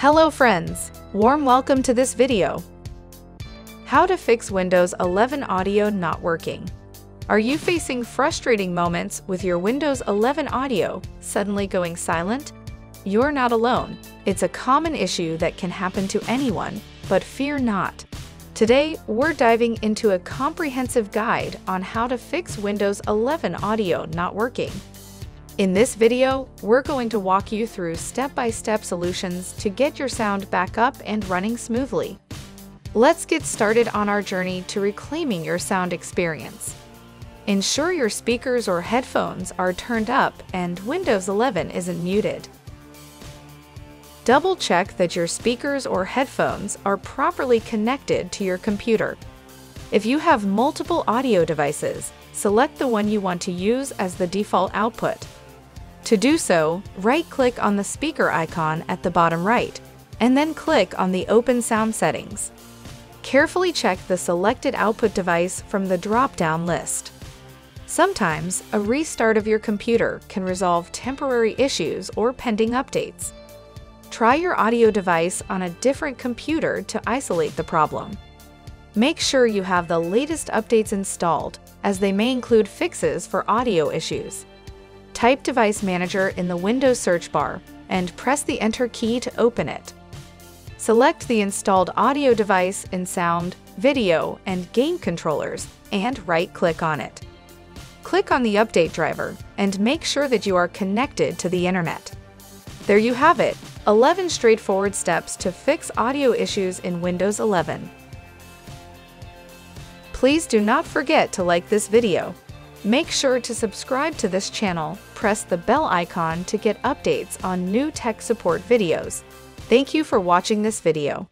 Hello friends! Warm welcome to this video. How to fix Windows 11 audio not working. Are you facing frustrating moments with your Windows 11 audio suddenly going silent? You're not alone. It's a common issue that can happen to anyone, but fear not. Today, we're diving into a comprehensive guide on how to fix Windows 11 audio not working. In this video, we're going to walk you through step-by-step solutions to get your sound back up and running smoothly. Let's get started on our journey to reclaiming your sound experience. Ensure your speakers or headphones are turned up and Windows 11 isn't muted. Double-check that your speakers or headphones are properly connected to your computer. If you have multiple audio devices, select the one you want to use as the default output. To do so, right-click on the speaker icon at the bottom right, and then click on the Open Sound Settings. Carefully check the selected output device from the drop-down list. Sometimes, a restart of your computer can resolve temporary issues or pending updates. Try your audio device on a different computer to isolate the problem. Make sure you have the latest updates installed, as they may include fixes for audio issues. Type Device Manager in the Windows search bar and press the Enter key to open it. Select the installed audio device in Sound, Video, and Game Controllers and right-click on it. Click on the update driver and make sure that you are connected to the internet. There you have it, 11 straightforward steps to fix audio issues in Windows 11. Please do not forget to like this video. Make sure to subscribe to this channel, press the bell icon to get updates on new tech support videos. Thank you for watching this video.